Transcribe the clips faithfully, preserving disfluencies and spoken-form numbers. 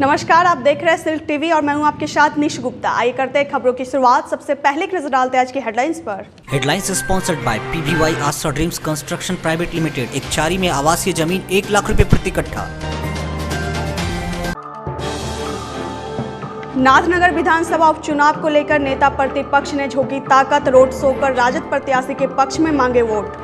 नमस्कार, आप देख रहे हैं सिल्क टीवी और मैं हूं आपके साथ निश गुप्ता। आइए करते हैं खबरों की शुरुआत। सबसे पहले नजर डालते हैं आज की हेडलाइंस पर। Headlines sponsored by P V Y Aastha dreams construction private limited. एक चारी में आवासीय जमीन एक लाख रुपए प्रति कट्ठा। नाथनगर विधानसभा उपचुनाव को लेकर नेता प्रतिपक्ष ने झोंकी ताकत, रोड शो कर राजद प्रत्याशी के पक्ष में मांगे वोट।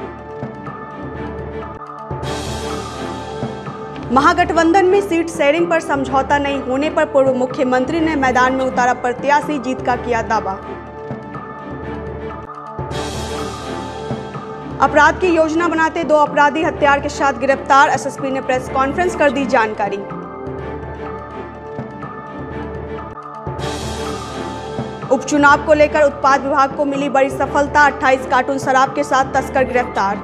महागठबंधन में सीट शेयरिंग पर समझौता नहीं होने पर पूर्व मुख्यमंत्री ने मैदान में उतारा प्रत्याशी, जीत का किया दावा। अपराध की योजना बनाते दो अपराधी हथियार के साथ गिरफ्तार, एस एस पी ने प्रेस कॉन्फ्रेंस कर दी जानकारी। उपचुनाव को लेकर उत्पाद विभाग को मिली बड़ी सफलता, अट्ठाईस कार्टून शराब के साथ तस्कर गिरफ्तार।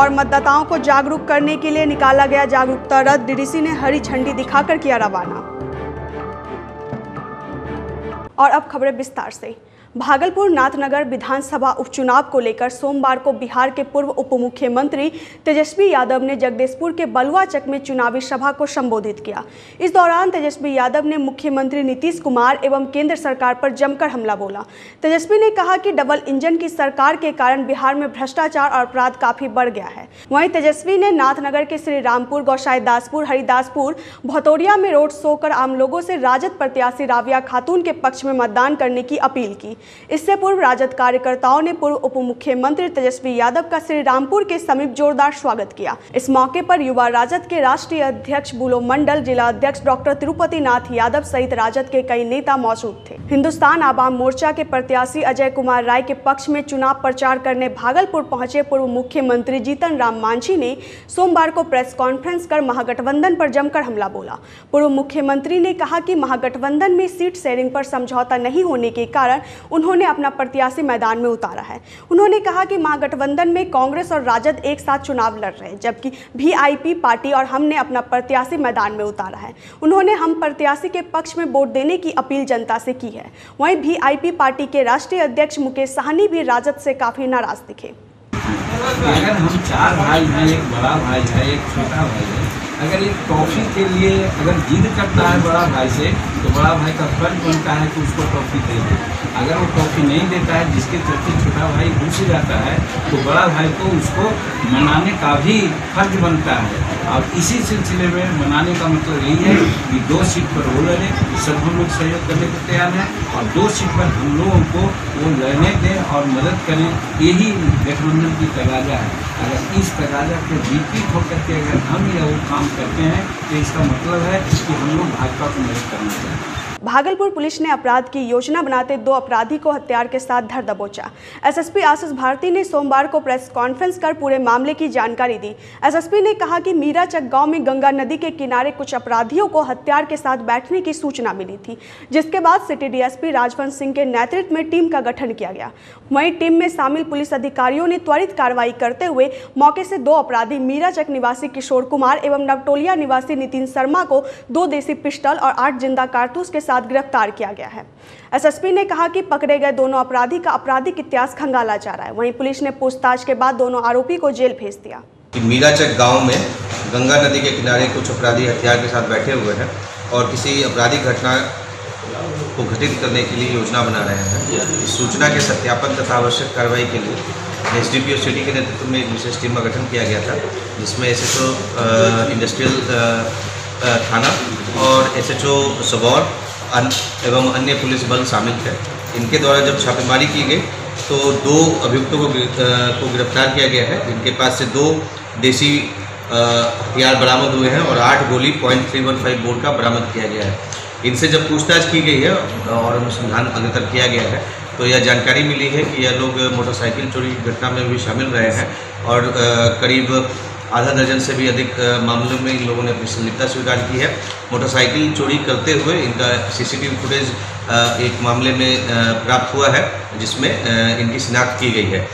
और मतदाताओं को जागरूक करने के लिए निकाला गया जागरूकता रथ, डी डी सी ने हरी झंडी दिखाकर किया रवाना। और अब खबरें विस्तार से। भागलपुर नाथनगर विधानसभा उपचुनाव को लेकर सोमवार को बिहार के पूर्व उप मुख्यमंत्री तेजस्वी यादव ने जगदीशपुर के बलुआचक में चुनावी सभा को संबोधित किया। इस दौरान तेजस्वी यादव ने मुख्यमंत्री नीतीश कुमार एवं केंद्र सरकार पर जमकर हमला बोला। तेजस्वी ने कहा कि डबल इंजन की सरकार के कारण बिहार में भ्रष्टाचार और अपराध काफी बढ़ गया है। वहीं तेजस्वी ने नाथनगर के श्री रामपुर, गौसाईदासपुर, हरिदासपुर, भतौरिया में रोड शो कर आम लोगों से राजद प्रत्याशी राविया खातून के पक्ष में मतदान करने की अपील की। इससे पूर्व राजद कार्यकर्ताओं ने पूर्व उप मुख्यमंत्री तेजस्वी यादव का श्रीरामपुर के समीप जोरदार स्वागत किया। इस मौके पर युवा राजद के राष्ट्रीय अध्यक्ष बुलो मंडल, जिला अध्यक्ष डॉक्टर तिरुपतिनाथ यादव सहित राजद के कई नेता मौजूद थे। हिंदुस्तान आवाम मोर्चा के प्रत्याशी अजय कुमार राय के पक्ष में चुनाव प्रचार करने भागलपुर पहुंचे पूर्व मुख्यमंत्री जीतन राम मांझी ने सोमवार को प्रेस कॉन्फ्रेंस कर महागठबंधन पर जमकर हमला बोला। पूर्व मुख्यमंत्री ने कहा कि महागठबंधन में सीट शेयरिंग पर समझौता नहीं होने के कारण उन्होंने अपना प्रत्याशी मैदान में उतारा है। उन्होंने कहा कि महागठबंधन में कांग्रेस और राजद एक साथ चुनाव लड़ रहे हैं, जबकि वी आई पी पार्टी और हमने अपना प्रत्याशी मैदान में उतारा है। उन्होंने हम प्रत्याशी के पक्ष में वोट देने की अपील जनता से की है। वहीं वी आई पी पार्टी के राष्ट्रीय अध्यक्ष मुकेश सहनी भी राजद से काफी नाराज दिखे। अगर हम चार भाई हैं, एक बड़ा भाई है, एक छोटा भाई है, अगर एक ट्रॉफी के लिए अगर जिद करता है बड़ा भाई से, तो बड़ा भाई का फर्ज बनता है कि उसको ट्रॉफी दे दे। अगर वो ट्रॉफी नहीं देता है, जिसके चलते छोटा भाई घुस जाता है, तो बड़ा भाई को उसको मनाने का भी फर्ज बनता है। और इसी सिलसिले में मनाने का मतलब यही है कि दो सीट पर वो लड़े, सब हम लोग सहयोग करने को तैयार हैं, और दो सीट पर हम लोगों को वो लड़ने दें और मदद करें। यही गठबंधन की तगाजा है। अगर इस तगाजा के विपरीत होकर के अगर हम या वो काम करते हैं, तो इसका मतलब है कि हम लोग भाजपा को मदद करना चाहिए। भागलपुर पुलिस ने अपराध की योजना बनाते दो अपराधी को हथियार के साथ धर दबोचा। S S P Ashish Bharti ने सोमवार को प्रेस कॉन्फ्रेंस कर पूरे मामले की जानकारी दी। एस एस पी ने कहा कि मीराचक गांव में गंगा नदी के किनारे कुछ अपराधियों को हथियार के साथ बैठने की सूचना मिली थी, जिसके बाद city D S P Rajwant Singh के नेतृत्व में टीम का गठन किया गया। वहीं टीम में शामिल पुलिस अधिकारियों ने त्वरित कार्रवाई करते हुए मौके से दो अपराधी मीराचक निवासी किशोर कुमार एवं नवटोलिया निवासी नितिन शर्मा को दो देसी पिस्टल और आठ जिंदा कारतूस के साथ गिरफ्तार किया गया है। एस एस पी ने कहा कि पकड़े गए दोनों अपराधी का आपराधिक इतिहास खंगाला जा रहा है। वहीं पुलिस ने पूछताछ के बाद दोनों आरोपी को जेल भेज दिया। मीराचक गांव में गंगा नदी के किनारे कुछ अपराधी हथियार के साथ बैठे हुए हैं और किसी आपराधिक घटना को घटित करने के लिए योजना बना रहे हैं। इस सूचना के सत्यापन तथा आवश्यक कार्रवाई के लिए S D P O city के नेतृत्व में एक विशेष टीम का गठन किया गया था, जिसमें एस एच ओ इंडस्ट्रियल थाना और एस एच ओ सबौर एवं अन्य पुलिस बल शामिल थे। इनके द्वारा जब छापेमारी की गई तो दो अभियुक्तों को को गिरफ्तार किया गया है, जिनके पास से दो देसी हथियार बरामद हुए हैं और आठ गोली point three one five bore का बरामद किया गया है। इनसे जब पूछताछ की गई है और अनुसंधान अग्रतर किया गया है, तो यह जानकारी मिली है कि यह लोग मोटरसाइकिल चोरी की घटना में भी शामिल रहे हैं और करीब आधा दर्जन से भी अधिक मामलों में इन लोगों ने अपनी संलिप्तता स्वीकार की है। मोटरसाइकिल चोरी करते हुए इनका C C T V footage एक मामले में प्राप्त हुआ है। जिसमें इनकी शिनाख्त की गई है।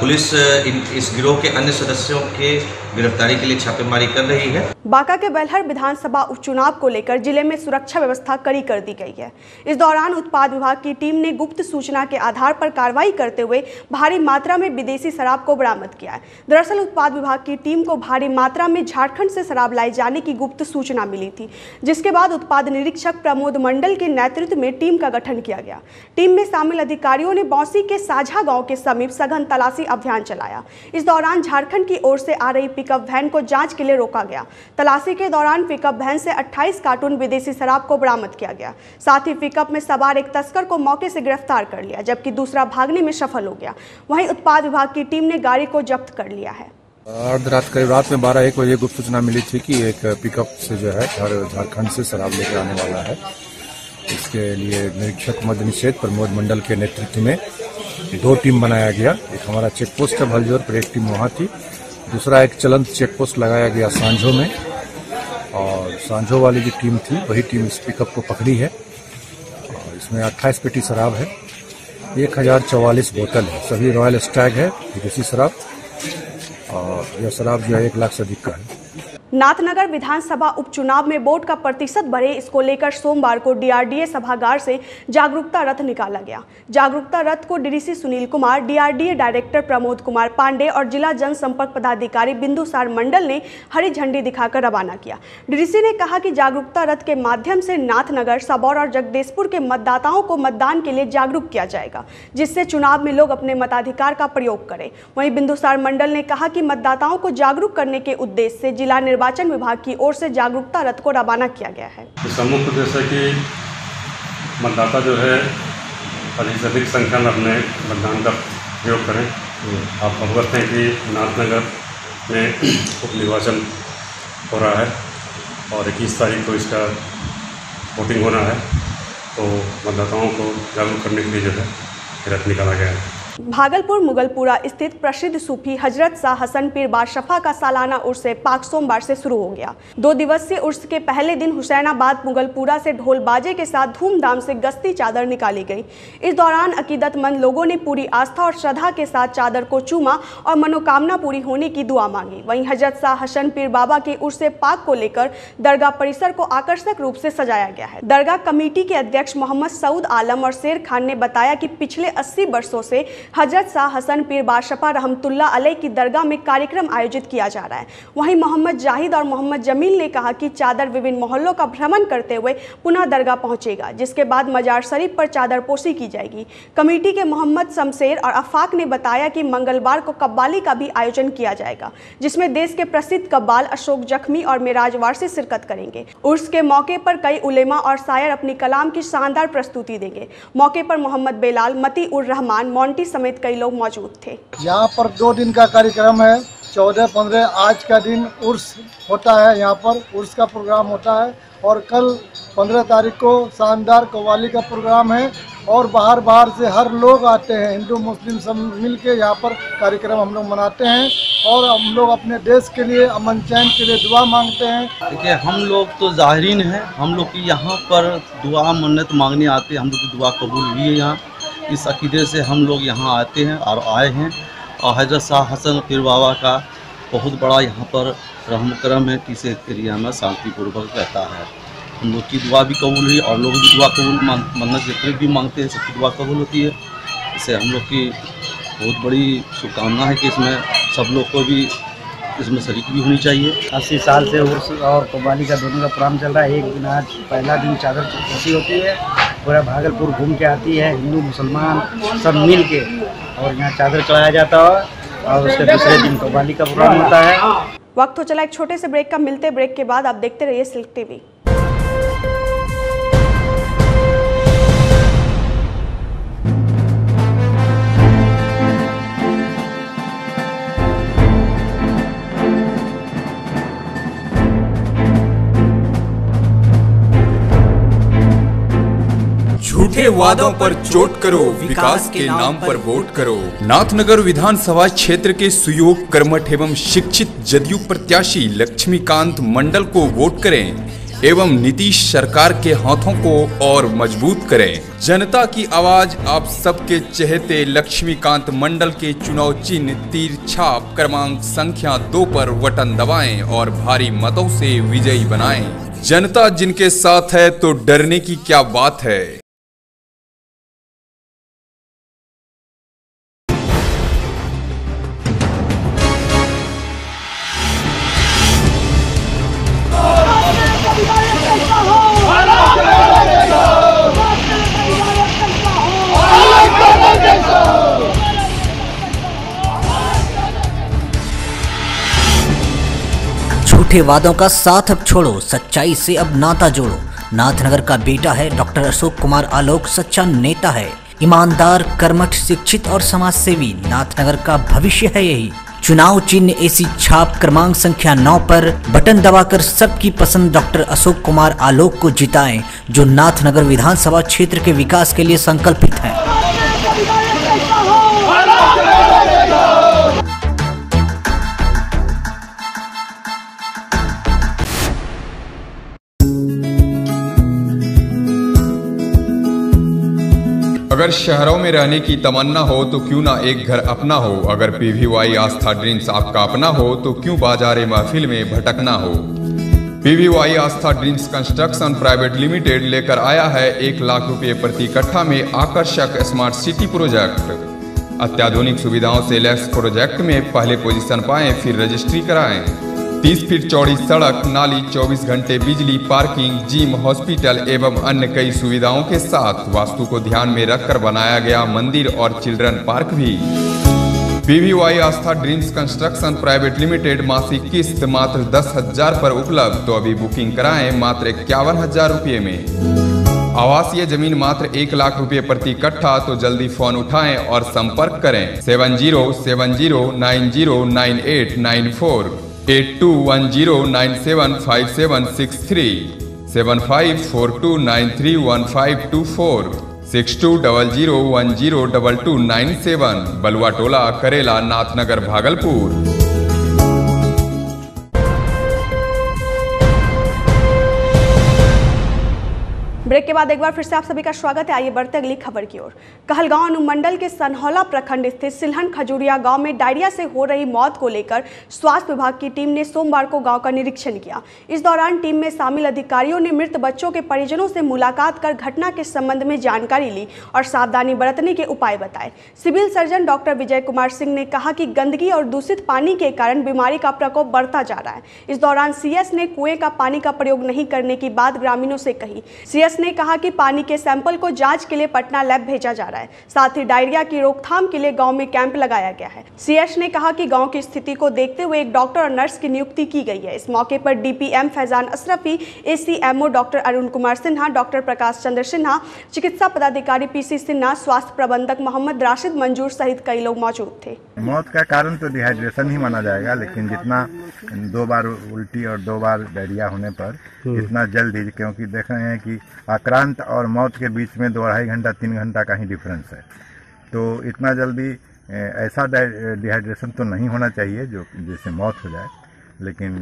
पुलिस इन इस गिरोह के अन्य सदस्यों के गिरफ्तारी के लिए छापेमारी कर रही है। बांका के बेलहर विधानसभा उपचुनाव को लेकर जिले में सुरक्षा व्यवस्था कड़ी कर दी गई है। इस दौरान उत्पाद विभाग की टीम ने गुप्त सूचना के आधार पर कार्रवाई करते हुए भारी मात्रा में विदेशी शराब को बरामद किया है। दरअसल उत्पाद विभाग की टीम को भारी मात्रा में झारखंड से शराब लाए जाने की गुप्त सूचना मिली थी, जिसके बाद उत्पाद निरीक्षक प्रमोद मंडल के नेतृत्व में टीम का गठन किया गया। टीम में शामिल अधिकारियों ने बौसी के साझा गाँव के समीप सघन तलाशी अभियान चलाया। इस दौरान झारखंड की ओर से आ रही पिकअप वैन को जांच के लिए रोका गया। तलाशी के दौरान पिकअप वैन से अट्ठाईस कार्टून विदेशी शराब को बरामद किया गया। साथ ही पिकअप में सवार एक तस्कर को मौके से गिरफ्तार कर लिया, जबकि दूसरा भागने में सफल हो गया। वहीं उत्पाद विभाग की टीम ने गाड़ी को जब्त कर लिया है। अर्ध रात करीब रात में बारह एक बजे गुप्त सूचना मिली थी कि एक पिकअप से जो है झारखंड से शराब लेकर आने वाला है। इसके लिए निरीक्षक मध्य निषेध प्रमोद मंडल के नेतृत्व में दो टीम बनाया गया। एक हमारा चेक पोस्ट है भलजोर पर, एक टीम वहाँ थी। दूसरा एक चलंत चेक पोस्ट लगाया गया सांझो में, और सांझो वाली जो टीम थी वही टीम इस पिकअप को पकड़ी है। और इसमें अट्ठाईस पेटी शराब है, एक हज़ार चौवालीस बोतल है, सभी रॉयल स्टैग है विदेशी शराब, और यह शराब जो है एक लाख से अधिक का है। नाथनगर विधानसभा उपचुनाव में वोट का प्रतिशत बढ़े, इसको लेकर सोमवार को डीआरडीए सभागार से जागरूकता रथ निकाला गया। जागरूकता रथ को DDC Sunil Kumar, DRDA director Pramod Kumar Pandey और जिला जनसंपर्क पदाधिकारी बिंदुसार मंडल ने हरी झंडी दिखाकर रवाना किया। डीडीसी ने कहा कि जागरूकता रथ के माध्यम से नाथनगर, सबौर और जगदीशपुर के मतदाताओं को मतदान के लिए जागरूक किया जाएगा, जिससे चुनाव में लोग अपने मताधिकार का प्रयोग करें। वहीं बिंदुसार मंडल ने कहा कि मतदाताओं को जागरूक करने के उद्देश्य से जिला निर्वाचन विभाग की ओर से जागरूकता रथ को रवाना किया गया है। इसका मुख्य उद्देश्य कि मतदाता जो है अधिक से अधिक संख्या में अपने मतदान का प्रयोग करें। आप अवगत हैं कि नाथनगर में उप निर्वाचन हो रहा है और इक्कीस तारीख को इसका वोटिंग होना है, तो मतदाताओं को जागरूक करने के लिए जो है रथ निकाला गया है। भागलपुर मुगलपुरा स्थित प्रसिद्ध सूफी हजरत शाह हसन पीर बादशाह का सालाना उर्स पाक सोमवार से शुरू हो गया। दो दिवसीय उर्स के पहले दिन हुसैनाबाद मुगलपुरा से ढोल बाजे के साथ धूमधाम से गस्ती चादर निकाली गई। इस दौरान अकीदतमंद लोगों ने पूरी आस्था और श्रद्धा के साथ चादर को चूमा और मनोकामना पूरी होने की दुआ मांगी। वहीं हजरत शाह हसन पीर बाबा के उर्स पाक को लेकर दरगाह परिसर को आकर्षक रूप से सजाया गया है। दरगाह कमेटी के अध्यक्ष मोहम्मद सऊद आलम और शेर खान ने बताया कि पिछले अस्सी वर्षों से हजरत शाह हसन पीर बादशाह रहमतुल्लाह अलैह की दरगाह में कार्यक्रम आयोजित किया जा रहा है। वहीं मोहम्मद जाहिद और मोहम्मद जमील ने कहा कि चादर विभिन्न मोहल्लों का भ्रमण करते हुए पुनः दरगाह पहुंचेगा, जिसके बाद मजार शरीफ पर चादर पोशी की जाएगी। कमेटी के मोहम्मद शमशेर और अफाक ने बताया कि मंगलवार को कब्बाली का भी आयोजन किया जाएगा, जिसमें देश के प्रसिद्ध कब्बाल अशोक जख्मी और मेराज वारसी शिरकत करेंगे। उर्स के मौके पर कई उलेमा और शायर अपनी कलाम की शानदार प्रस्तुति देंगे। मौके पर मोहम्मद बेलाल, मती उर रहमान, मॉन्टी समेत कई लोग मौजूद थे। यहाँ पर दो दिन का कार्यक्रम है, चौदह पंद्रह आज का दिन उर्स होता है, यहाँ पर उर्स का प्रोग्राम होता है, और कल पंद्रह तारीख को शानदार कव्वाली का प्रोग्राम है, और बाहर बाहर से हर लोग आते हैं, हिंदू मुस्लिम सब मिल के यहाँ पर कार्यक्रम हम लोग मनाते हैं, और हम लोग अपने देश के लिए, अमन चैन के लिए दुआ मांगते हैं। देखिए, हम लोग तो ज़ाहिरीन हैं, हम लोग की यहाँ पर दुआ मन्नत मांगने आते हैं, हम लोग की दुआ कबूल हुई है। यहाँ इस अकीदे से हम लोग यहाँ आते हैं और आए हैं, और हजरत शाह हसन पीर बाबा का बहुत बड़ा यहाँ पर रहम करम है कि इस एरिया में शांतिपूर्वक रहता है। हम लोग की दुआ भी कबूल हुई और लोग भी दुआ कबूल मन्नत जिक्र भी मांगते हैं, सबकी दुआ कबूल होती है। इससे हम लोग की बहुत बड़ी शुभकामना है कि इसमें सब लोग को भी इसमें शरीक भी होनी चाहिए। अस्सी साल से उर्स और कव्वाली का दोनों का प्रोग्राम चल रहा है। एक दिन आज पहला दिन चादर चौकसी होती है, पूरा भागलपुर घूम के आती है, हिंदू मुसलमान सब मिल के, और यहाँ चादर चढ़ाया जाता है, और उसके दूसरे दिन कव्वाली का प्रोग्राम होता है। वक्त हो चला एक छोटे से ब्रेक का, मिलते ब्रेक के बाद आप देखते रहिए सिल्क टीवी। झूठे वादों पर चोट करो, विकास के नाम पर वोट करो। नाथनगर विधानसभा क्षेत्र के सुयोग, कर्मठ एवं शिक्षित जदयू प्रत्याशी लक्ष्मीकांत मंडल को वोट करें एवं नीतीश सरकार के हाथों को और मजबूत करें। जनता की आवाज आप सबके चहेते लक्ष्मीकांत मंडल के चुनाव चिन्ह तीर छाप क्रमांक संख्या दो पर बटन दबाएं और भारी मतों से विजयी बनाएं। जनता जिनके साथ है तो डरने की क्या बात है। झूठे वादों का साथ अब छोड़ो, सच्चाई से अब नाता जोड़ो। नाथनगर का बेटा है डॉक्टर अशोक कुमार आलोक, सच्चा नेता है, ईमानदार, कर्मठ, शिक्षित और समाज सेवी। नाथनगर का भविष्य है यही। चुनाव चिन्ह ऐसी छाप क्रमांक संख्या नौ पर बटन दबाकर सबकी पसंद डॉक्टर अशोक कुमार आलोक को जिताएं, जो नाथनगर विधानसभा क्षेत्र के विकास के लिए संकल्पित हैं। अगर शहरों में रहने की तमन्ना हो तो क्यों ना एक घर अपना हो। अगर P V Y Aastha dreams आपका अपना हो तो क्यों बाजारे महफिल में भटकना हो। P V Y Aastha dreams construction private limited लेकर आया है एक लाख रुपए प्रति कट्ठा में आकर्षक स्मार्ट सिटी प्रोजेक्ट। अत्याधुनिक सुविधाओं से लैस प्रोजेक्ट में पहले पोजीशन पाएं, फिर रजिस्ट्री कराएं। तीस फीट चौड़ी सड़क, नाली, चौबीस घंटे बिजली, पार्किंग, जिम, हॉस्पिटल एवं अन्य कई सुविधाओं के साथ वास्तु को ध्यान में रखकर बनाया गया मंदिर और चिल्ड्रन पार्क भी। P V Y Aastha dreams construction private limited मासिक किस्त मात्र दस हजार पर उपलब्ध, तो अभी बुकिंग कराएं मात्र इक्यावन हजार रुपये में। आवासीय जमीन मात्र एक लाख रुपये प्रति कट्ठा, तो जल्दी फोन उठाएं और संपर्क करें seven zero seven zero nine zero nine eight nine four, eight two one zero nine seven five seven six three, seven five four two nine three one five two four, six two double zero one zero double two nine seven, Balua Tola, करेला, Nathnagar, Bhagalpur. Break के बाद एक बार फिर से आप सभी का स्वागत है। आइए बढ़ते अगली खबर की ओर। कहलगांव अनुमंडल के सनहौला प्रखंड स्थित सिलहन खजूरिया गांव में डायरिया से हो रही मौत को लेकर स्वास्थ्य विभाग की टीम ने सोमवार को गांव का निरीक्षण किया। इस दौरान टीम में शामिल अधिकारियों ने मृत बच्चों के परिजनों से मुलाकात कर घटना के संबंध में जानकारी ली और सावधानी बरतने के उपाय बताए। Civil surgeon doctor Vijay Kumar Singh ने कहा कि गंदगी और दूषित पानी के कारण बीमारी का प्रकोप बढ़ता जा रहा है। इस दौरान सीएस ने कुएं का पानी का प्रयोग नहीं करने की बात ग्रामीणों से कही। सीएस ने कहा कि पानी के सैंपल को जांच के लिए पटना लैब भेजा जा रहा है। साथ ही डायरिया की रोकथाम के लिए गांव में कैंप लगाया गया है। सीएस ने कहा कि गांव की स्थिति को देखते हुए एक डॉक्टर और नर्स की नियुक्ति की गई है। इस मौके पर DPM Faizan Ashrafi, ACMO doctor Arun Kumar Sinha, doctor Prakash Chandra Sinha, चिकित्सा पदाधिकारी पीसी सिन्हा, स्वास्थ्य प्रबंधक मोहम्मद राशिद मंजूर सहित कई लोग मौजूद थे। मौत का कारण तो डिहाइड्रेशन ही माना जाएगा, लेकिन जितना दो बार उल्टी और दो बार डायरिया होने पर इतना जल्द ही, क्योंकि देख रहे हैं कि आक्रांत और मौत के बीच में दो अढ़ाई घंटा तीन घंटा का ही डिफरेंस है, तो इतना जल्दी ऐसा डिहाइड्रेशन तो नहीं होना चाहिए जो जिससे मौत हो जाए, लेकिन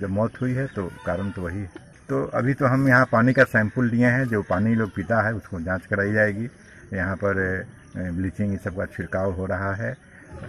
जब मौत हुई है तो कारण तो वही है। तो अभी तो हम यहाँ पानी का सैंपल लिए हैं, जो पानी लोग पीता है उसको जांच कराई जाएगी। यहाँ पर ब्लीचिंग इस सब का छिड़काव हो रहा है,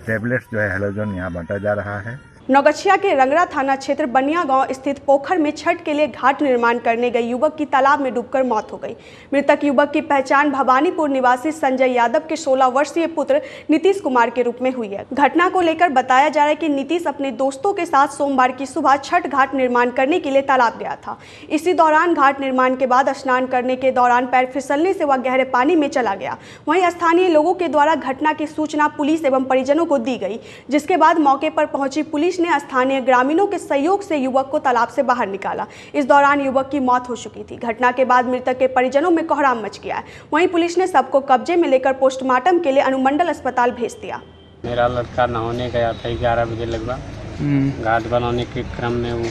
टैबलेट्स जो है हेलोजन यहाँ बांटा जा रहा है। नौगछिया के रंगरा थाना क्षेत्र बनिया गांव स्थित पोखर में छठ के लिए घाट निर्माण करने गए युवक की तालाब में डूबकर मौत हो गई। मृतक युवक की पहचान भवानीपुर निवासी संजय यादव के सोलह वर्षीय पुत्र नीतीश कुमार के रूप में हुई है। घटना को लेकर बताया जा रहा है कि नीतीश अपने दोस्तों के साथ सोमवार की सुबह छठ घाट निर्माण करने के लिए तालाब गया था। इसी दौरान घाट निर्माण के बाद स्नान करने के दौरान पैर फिसलने से वह गहरे पानी में चला गया। वहीं स्थानीय लोगों के द्वारा घटना की सूचना पुलिस एवं परिजनों को दी गई, जिसके बाद मौके पर पहुंची पुलिस ने स्थानीय ग्रामीणों के सहयोग से युवक को तालाब से बाहर निकाला। इस दौरान युवक की मौत हो चुकी थी। घटना के बाद मृतक के परिजनों में कोहराम मच गया है। वहीं पुलिस ने सबको कब्जे में लेकर पोस्टमार्टम के लिए अनुमंडल अस्पताल भेज दिया। मेरा लड़का नहाने गया था ग्यारह बजे लगभग, घाट बनाने के क्रम में वो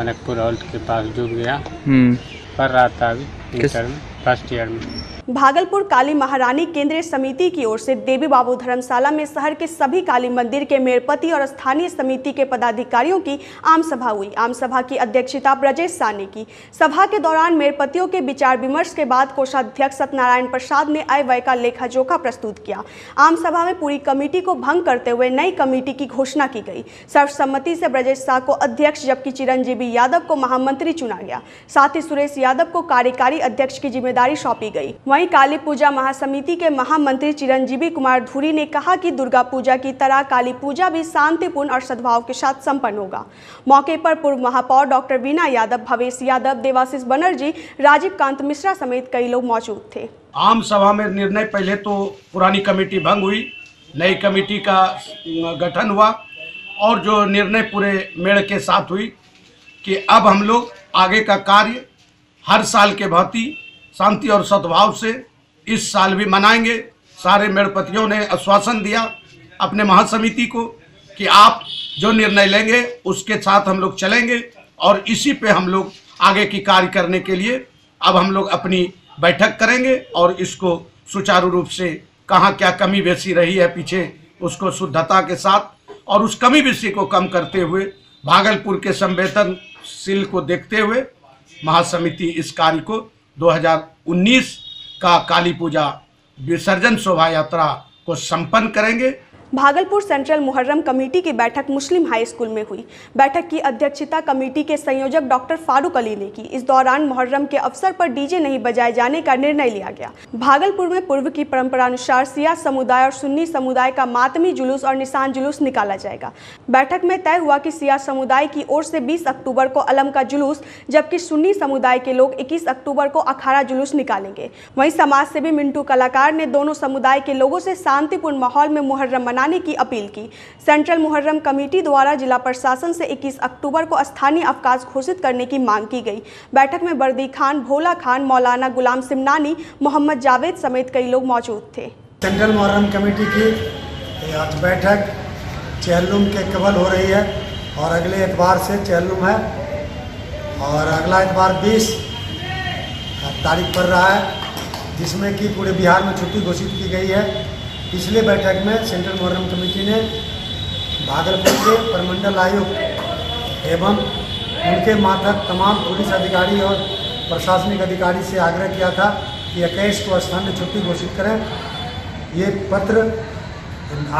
मनकपुर हॉल्ट के पास डूब गया। पढ़ रहा था फर्स्ट ईयर में। भागलपुर काली महारानी केंद्रीय समिति की ओर से देवी बाबू धर्मशाला में शहर के सभी काली मंदिर के मेयरपति और स्थानीय समिति के पदाधिकारियों की आम सभा हुई। आम सभा की अध्यक्षता ब्रजेश शाह ने की। सभा के दौरान मेयरपतियों के विचार विमर्श के बाद कोषाध्यक्ष सत्यनारायण प्रसाद ने आय व्यय का लेखा जोखा प्रस्तुत किया। आम सभा में पूरी कमेटी को भंग करते हुए नई कमेटी की घोषणा की गई। सर्वसम्मति से ब्रजेश शाह को अध्यक्ष जबकि चिरंजीवी यादव को महामंत्री चुना गया। साथ ही सुरेश यादव को कार्यकारी अध्यक्ष की जिम्मेदारी सौंपी गई। वहीं काली पूजा महासमिति के महामंत्री चिरंजीवी कुमार धुरी ने कहा कि दुर्गा पूजा की तरह काली पूजा भी शांतिपूर्ण और सद्भाव के साथ संपन्न होगा। मौके पर पूर्व महापौर डॉक्टर वीना यादव, भवेश यादव, देवाशीष बनर्जी, राजीव कांत मिश्रा समेत कई लोग मौजूद थे। आम सभा में निर्णय, पहले तो पुरानी कमेटी भंग हुई, नई कमेटी का गठन हुआ और जो निर्णय पूरे मेड़ के साथ हुई कि अब हम लोग आगे का कार्य हर साल के भांति शांति और सद्भाव से इस साल भी मनाएंगे। सारे मेड़पतियों ने आश्वासन दिया अपने महासमिति को कि आप जो निर्णय लेंगे उसके साथ हम लोग चलेंगे और इसी पे हम लोग आगे की कार्य करने के लिए अब हम लोग अपनी बैठक करेंगे और इसको सुचारू रूप से कहाँ क्या कमी बेसी रही है पीछे उसको शुद्धता के साथ और उस कमी बेसी को कम करते हुए भागलपुर के संवेदनशील को देखते हुए महासमिति इस कार्य को दो हज़ार उन्नीस का काली पूजा विसर्जन शोभा यात्रा को संपन्न करेंगे। भागलपुर सेंट्रल मुहर्रम कमेटी की बैठक मुस्लिम हाई स्कूल में हुई। बैठक की अध्यक्षता कमेटी के संयोजक डॉक्टर फारूक अली ने की। इस दौरान मुहर्रम के अवसर पर डीजे नहीं बजाए जाने का निर्णय लिया गया। भागलपुर में पूर्व की परंपरानुसार सिया समुदाय और सुन्नी समुदाय का मातमी जुलूस और निशान जुलूस निकाला जाएगा। बैठक में तय हुआ कि सिया समुदाय की ओर से बीस अक्टूबर को अलम का जुलूस जबकि सुन्नी समुदाय के लोग इक्कीस अक्टूबर को अखाड़ा जुलूस निकालेंगे। वहीं समाजसेवी मिंटू कलाकार ने दोनों समुदाय के लोगों से शांतिपूर्ण माहौल में मुहर्रम आने की अपील की। सेंट्रल मुहर्रम कमेटी द्वारा जिला प्रशासन से इक्कीस अक्टूबर को स्थानीय अवकाश घोषित करने की मांग की गई। बैठक में बर्दी खान, भोला खान, मौलाना गुलाम सिमनानी, मोहम्मद जावेद समेत कई लोग मौजूद थे। सेंट्रल मुहर्रम कमेटी की आज बैठक चेहलुम के केवल हो रही है और अगले अखबार से चेहलुम है और अगला अखबार बीस तारीख पर रहा है जिसमें कि पूरे बिहार में छुट्टी घोषित की गई है। पिछले बैठक में सेंट्रल मुहर्रम कमेटी ने भागलपुर के प्रमंडल आयुक्त एवं उनके मातहत तमाम पुलिस अधिकारी और प्रशासनिक अधिकारी से आग्रह किया था कि इक्कीस को स्थानीय छुट्टी घोषित करें। ये पत्र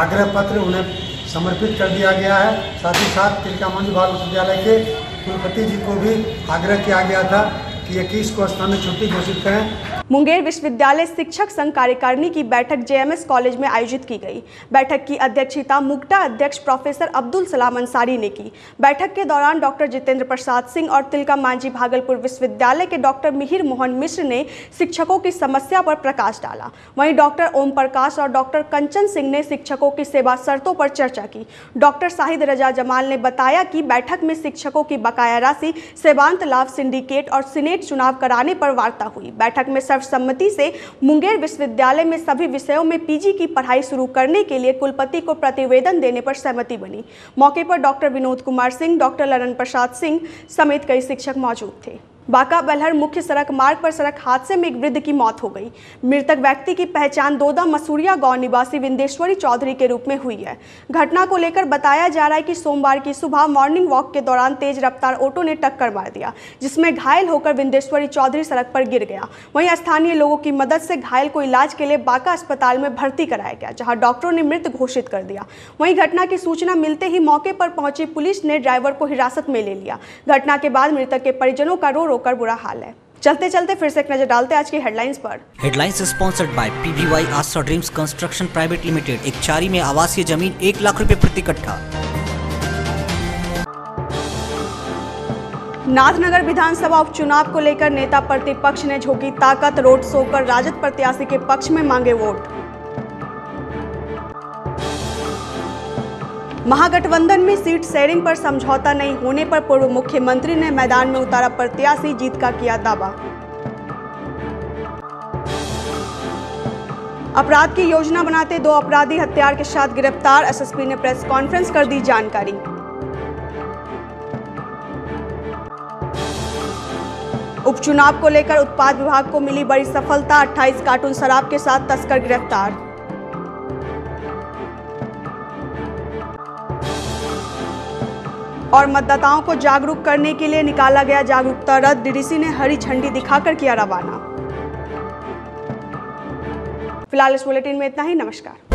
आग्रह पत्र उन्हें समर्पित कर दिया गया है। साथ ही साथ तिलकामंज बाल विश्वविद्यालय के कुलपति जी को भी आग्रह किया गया था कि इक्कीस को स्थानीय छुट्टी घोषित करें। मुंगेर विश्वविद्यालय शिक्षक संघ कार्यकारिणी की बैठक जे एम एस कॉलेज में आयोजित की गई। बैठक की अध्यक्षता मुक्टा अध्यक्ष प्रोफेसर अब्दुल सलाम अंसारी ने की। बैठक के दौरान डॉक्टर जितेंद्र प्रसाद सिंह और तिलका मांझी भागलपुर विश्वविद्यालय के डॉक्टर मिहिर मोहन मिश्र ने शिक्षकों की समस्या पर प्रकाश डाला। वहीं डॉक्टर ओम प्रकाश और डॉक्टर कंचन सिंह ने शिक्षकों की सेवा शर्तों पर चर्चा की। डॉक्टर शाहिद रजा जमाल ने बताया कि बैठक में शिक्षकों की बकाया राशि, सेवांत लाभ, सिंडिकेट और सीनेट चुनाव कराने पर वार्ता हुई। बैठक में सर्वसम्मति से मुंगेर विश्वविद्यालय में सभी विषयों में पी जी की पढ़ाई शुरू करने के लिए कुलपति को प्रतिवेदन देने पर सहमति बनी। मौके पर डॉक्टर विनोद कुमार सिंह, डॉक्टर ललन प्रसाद सिंह समेत कई शिक्षक मौजूद थे। बांका बलहर मुख्य सड़क मार्ग पर सड़क हादसे में एक वृद्ध की मौत हो गई। मृतक व्यक्ति की पहचान दोदा मसूरिया गांव निवासी विंदेश्वरी चौधरी के रूप में हुई है। घटना को लेकर बताया जा रहा है कि सोमवार की सुबह मॉर्निंग वॉक के दौरान तेज रफ्तार ऑटो ने टक्कर मार दिया जिसमें घायल होकर विंदेश्वरी चौधरी सड़क पर गिर गया। वहीं स्थानीय लोगों की मदद से घायल को इलाज के लिए बांका अस्पताल में भर्ती कराया गया जहाँ डॉक्टरों ने मृत घोषित कर दिया। वहीं घटना की सूचना मिलते ही मौके पर पहुंची पुलिस ने ड्राइवर को हिरासत में ले लिया। घटना के बाद मृतक के परिजनों का रो कर बुरा हाल है। चलते चलते फिर से एक नजर डालते हैं आज की हेडलाइंस पर। Headlines sponsored by P V Y Aastha dreams construction private limited. एक चारी में आवासीय जमीन एक लाख रुपए प्रति कट्ठा। नाथनगर विधानसभा उपचुनाव को लेकर नेता प्रतिपक्ष ने झोंकी ताकत, रोड शो कर राजद प्रत्याशी के पक्ष में मांगे वोट। महागठबंधन में सीट शेयरिंग पर समझौता नहीं होने पर पूर्व मुख्यमंत्री ने मैदान में उतारा प्रत्याशी, जीत का किया दावा। अपराध की योजना बनाते दो अपराधी हथियार के साथ गिरफ्तार, एस एस पी ने प्रेस कॉन्फ्रेंस कर दी जानकारी। उपचुनाव को लेकर उत्पाद विभाग को मिली बड़ी सफलता, अट्ठाईस कार्टून शराब के साथ तस्कर गिरफ्तार। और मतदाताओं को जागरूक करने के लिए निकाला गया जागरूकता रथ, डीडीसी ने हरी झंडी दिखाकर किया रवाना। फिलहाल इस बुलेटिन में इतना ही, नमस्कार।